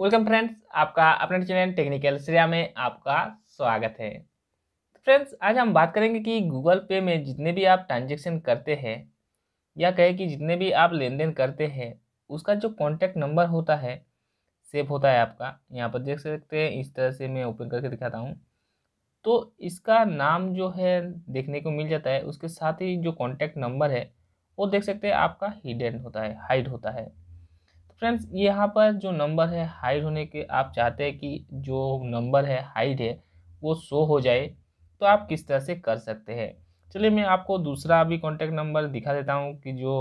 Welcome friends, आपका अपना channel technical Shreya में आपका स्वागत है। फ्रेंड्स, आज हम बात करेंगे कि गूगल पे में जितने भी आप ट्रांजेक्शन करते हैं या कहें कि जितने भी आप लेन देन करते हैं उसका जो कॉन्टैक्ट नंबर होता है सेव होता है आपका। यहाँ पर देख सकते हैं, इस तरह से मैं ओपन करके दिखाता हूँ तो इसका नाम जो है देखने को मिल जाता है, उसके साथ ही जो कॉन्टैक्ट नंबर है वो देख सकते हैं आपका हिडन होता है, हाइड होता है। तो फ्रेंड्स, यहाँ पर जो नंबर है हाइड होने के आप चाहते हैं कि जो नंबर है हाइड है वो शो हो जाए तो आप किस तरह से कर सकते हैं। चलिए मैं आपको दूसरा अभी कॉन्टैक्ट नंबर दिखा देता हूँ कि जो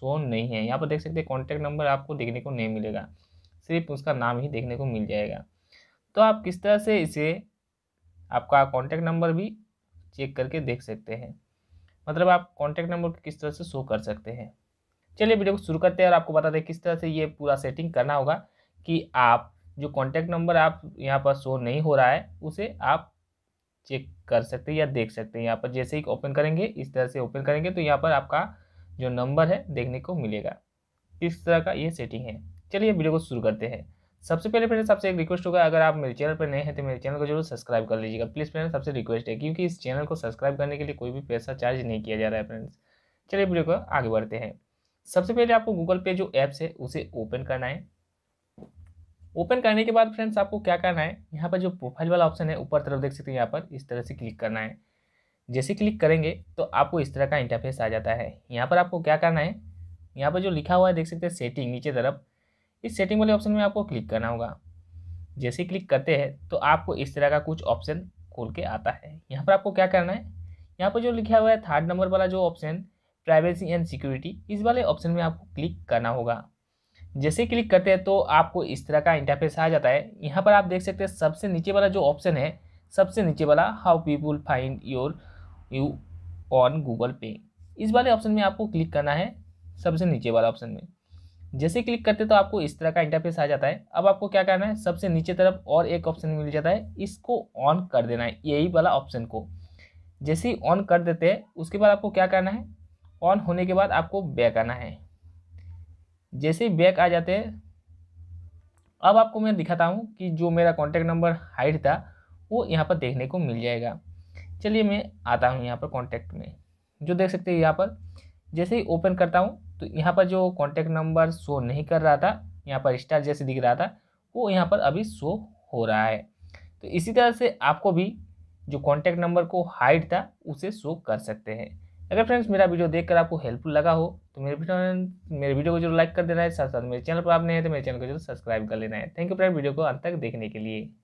शो नहीं है। यहाँ पर देख सकते हैं कॉन्टैक्ट नंबर आपको देखने को नहीं मिलेगा, सिर्फ उसका नाम ही देखने को मिल जाएगा। तो आप किस तरह से इसे आपका कॉन्टैक्ट नंबर भी चेक करके देख सकते हैं, मतलब आप कॉन्टैक्ट नंबर को किस तरह से शो कर सकते हैं। चलिए वीडियो को शुरू करते हैं और आपको बता दें किस तरह से ये पूरा सेटिंग करना होगा कि आप जो कॉन्टैक्ट नंबर आप यहाँ पर शो नहीं हो रहा है उसे आप चेक कर सकते हैं या देख सकते हैं। यहाँ पर जैसे ही ओपन करेंगे, इस तरह से ओपन करेंगे तो यहाँ पर आपका जो नंबर है देखने को मिलेगा। इस तरह का ये सेटिंग है। चलिए वीडियो को शुरू करते हैं। सबसे पहले फ्रेंड्स, सबसे एक रिक्वेस्ट होगा, अगर आप मेरे चैनल पर नए हैं तो मेरे चैनल को जरूर सब्सक्राइब कर लीजिएगा। प्लीज़ फ्रेंड्स, सबसे रिक्वेस्ट है, क्योंकि इस चैनल को सब्सक्राइब करने के लिए कोई भी पैसा चार्ज नहीं किया जा रहा है। फ्रेंड्स, चलिए वीडियो को आगे बढ़ते हैं। सबसे पहले आपको गूगल पे जो ऐप्स है उसे ओपन करना है। ओपन करने के बाद फ्रेंड्स आपको क्या करना है, यहाँ पर जो प्रोफाइल वाला ऑप्शन है ऊपर तरफ देख सकते हैं, यहाँ पर इस तरह से क्लिक करना है। जैसे क्लिक करेंगे तो आपको इस तरह का इंटरफेस आ जाता है। यहाँ पर आपको क्या करना है, यहाँ पर जो लिखा हुआ है देख सकते हैं सेटिंग, नीचे तरफ इस सेटिंग वाले ऑप्शन में आपको क्लिक करना होगा। जैसे क्लिक करते हैं तो आपको इस तरह का कुछ ऑप्शन खोल के आता है। यहाँ पर आपको क्या करना है, यहाँ पर जो लिखा हुआ है थर्ड नंबर वाला जो ऑप्शन प्राइवेसी एंड सिक्योरिटी, इस वाले ऑप्शन में आपको क्लिक करना होगा। जैसे क्लिक करते हैं तो आपको इस तरह का इंटरफेस आ जाता है। यहाँ पर आप देख सकते हैं सबसे नीचे वाला जो ऑप्शन है, सबसे नीचे वाला how people find you on Google पे, इस वाले ऑप्शन में आपको क्लिक करना है, सबसे नीचे वाला ऑप्शन में। जैसे क्लिक करते तो आपको इस तरह का इंटरफेस आ जाता है। अब आपको क्या करना है, सबसे नीचे तरफ और एक ऑप्शन मिल जाता है, इसको ऑन कर देना है, यही वाला ऑप्शन को। जैसे ही ऑन कर देते हैं उसके बाद आपको क्या करना है, ऑन होने के बाद आपको बैक आना है। जैसे ही बैक आ जाते हैं, अब आपको मैं दिखाता हूँ कि जो मेरा कॉन्टैक्ट नंबर हाइड था वो यहाँ पर देखने को मिल जाएगा। चलिए मैं आता हूँ यहाँ पर कॉन्टैक्ट में, जो देख सकते हैं यहाँ पर। जैसे ही ओपन करता हूँ तो यहाँ पर जो कॉन्टैक्ट नंबर शो नहीं कर रहा था, यहाँ पर स्टार जैसे दिख रहा था, वो यहाँ पर अभी शो हो रहा है। तो इसी तरह से आपको भी जो कॉन्टैक्ट नंबर को हाइड था उसे शो कर सकते हैं। अगर फ्रेंड्स मेरा वीडियो देखकर आपको हेल्पफुल लगा हो तो मेरे वीडियो को जरूर लाइक कर देना है। साथ साथ मेरे चैनल पर आप नए हैं तो मेरे चैनल को जरूर सब्सक्राइब कर लेना है। थैंक यू फ्रेंड वीडियो को अंत तक देखने के लिए।